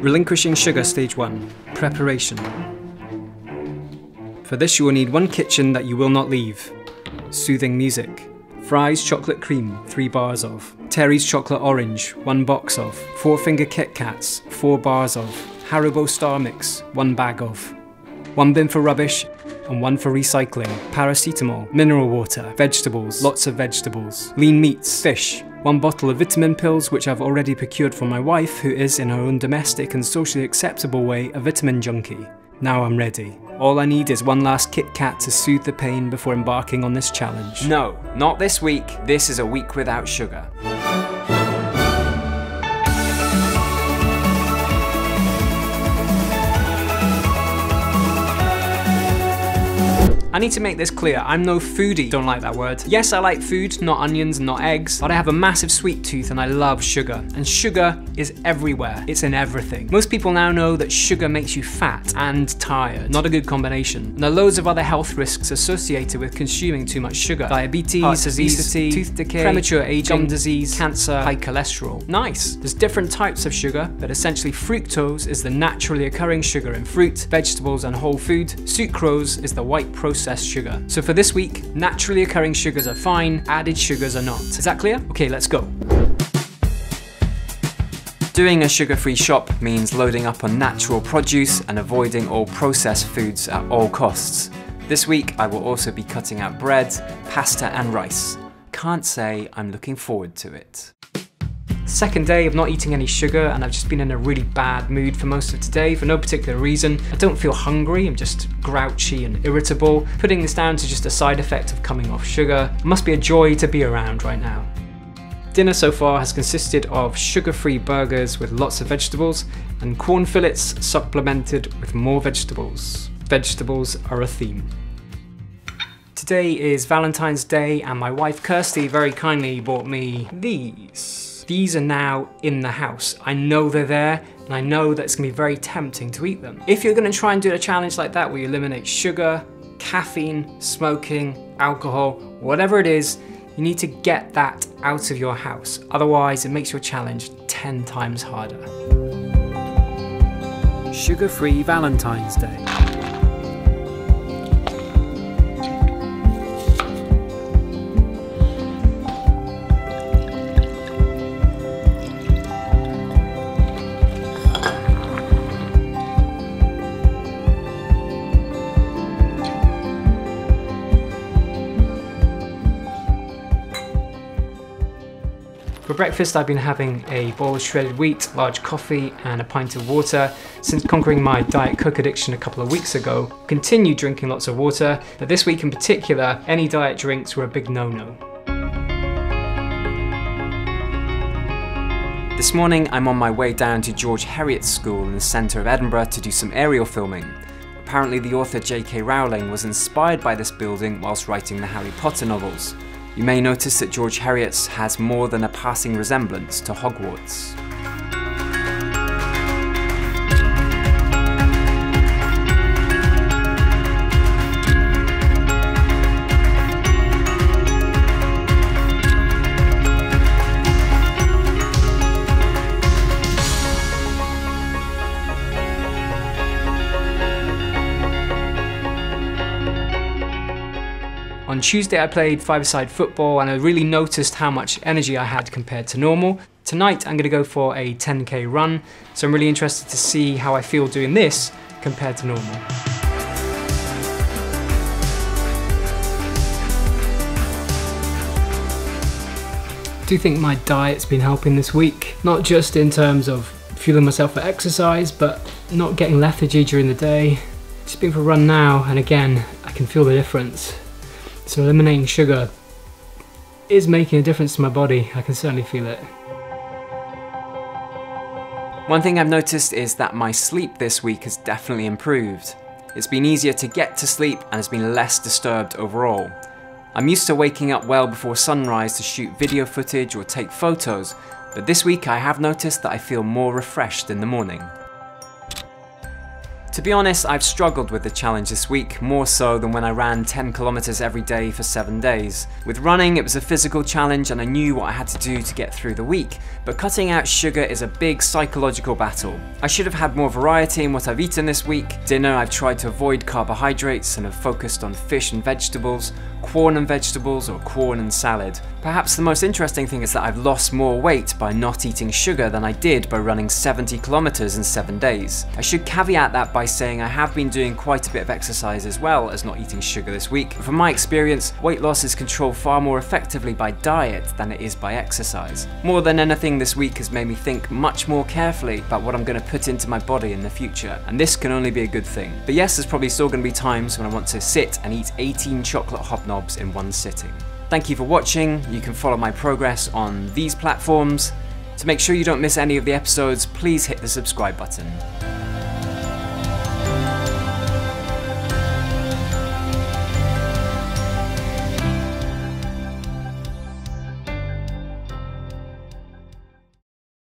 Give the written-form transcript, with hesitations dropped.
Relinquishing sugar stage 1, preparation. For this you will need one kitchen that you will not leave. Soothing music. Fry's chocolate cream, 3 bars of. Terry's chocolate orange, 1 box of. 4-finger Kit Kats, 4 bars of. Haribo star mix, 1 bag of. 1 bin for rubbish and 1 for recycling. Paracetamol, mineral water, vegetables, lots of vegetables. Lean meats, fish. 1 bottle of vitamin pills, which I've already procured for my wife, who is, in her own domestic and socially acceptable way, a vitamin junkie. Now I'm ready. All I need is 1 last Kit Kat to soothe the pain before embarking on this challenge. No, not this week. This is a week without sugar. I need to make this clear, I'm no foodie. Don't like that word. Yes, I like food, not onions, not eggs, but I have a massive sweet tooth and I love sugar. And sugar is everywhere. It's in everything. Most people now know that sugar makes you fat and tired. Not a good combination. And there are loads of other health risks associated with consuming too much sugar. Diabetes, heart disease, obesity, tooth decay, premature aging, gum disease, cancer, high cholesterol. Nice. There's different types of sugar, but essentially fructose is the naturally occurring sugar in fruit, vegetables and whole food. Sucrose is the white processed sugar. So for this week, naturally occurring sugars are fine, added sugars are not. Is that clear? Okay, let's go. Doing a sugar-free shop means loading up on natural produce and avoiding all processed foods at all costs. This week, I will also be cutting out bread, pasta and rice. Can't say I'm looking forward to it. Second day of not eating any sugar, and I've just been in a really bad mood for most of today for no particular reason. I don't feel hungry, I'm just grouchy and irritable. Putting this down to just a side effect of coming off sugar. It must be a joy to be around right now. Dinner so far has consisted of sugar-free burgers with lots of vegetables and corn fillets supplemented with more vegetables. Vegetables are a theme. Today is Valentine's Day and my wife Kirsty very kindly bought me these. These are now in the house. I know they're there, and I know that it's gonna be very tempting to eat them. If you're gonna try and do a challenge like that where you eliminate sugar, caffeine, smoking, alcohol, whatever it is, you need to get that out of your house. Otherwise, it makes your challenge 10 times harder. Sugar-free Valentine's Day. For breakfast, I've been having a bowl of shredded wheat, large coffee, and a pint of water. Since conquering my Diet Coke addiction a couple of weeks ago, I continued drinking lots of water, but this week in particular, any diet drinks were a big no-no. This morning, I'm on my way down to George Heriot's school in the centre of Edinburgh to do some aerial filming. Apparently, the author J.K. Rowling was inspired by this building whilst writing the Harry Potter novels. You may notice that George Heriot's has more than a passing resemblance to Hogwarts. On Tuesday I played 5-a-side football and I really noticed how much energy I had compared to normal. Tonight I'm going to go for a 10k run, so I'm really interested to see how I feel doing this compared to normal. I do think my diet's been helping this week, not just in terms of fueling myself for exercise, but not getting lethargy during the day. Just been for a run now and again I can feel the difference. So eliminating sugar is making a difference to my body. I can certainly feel it. One thing I've noticed is that my sleep this week has definitely improved. It's been easier to get to sleep and has been less disturbed overall. I'm used to waking up well before sunrise to shoot video footage or take photos, but this week I have noticed that I feel more refreshed in the morning. To be honest, I've struggled with the challenge this week, more so than when I ran 10 kilometers every day for 7 days. With running, it was a physical challenge and I knew what I had to do to get through the week, but cutting out sugar is a big psychological battle. I should have had more variety in what I've eaten this week. Dinner, I've tried to avoid carbohydrates and have focused on fish and vegetables, corn and vegetables, or corn and salad. Perhaps the most interesting thing is that I've lost more weight by not eating sugar than I did by running 70 kilometers in 7 days. I should caveat that by saying I have been doing quite a bit of exercise as well as not eating sugar this week. From my experience, weight loss is controlled far more effectively by diet than it is by exercise. More than anything, this week has made me think much more carefully about what I'm going to put into my body in the future, and this can only be a good thing. But yes, there's probably still going to be times when I want to sit and eat 18 chocolate hobnobs in one sitting. Thank you for watching. You can follow my progress on these platforms. To make sure you don't miss any of the episodes, please hit the subscribe button.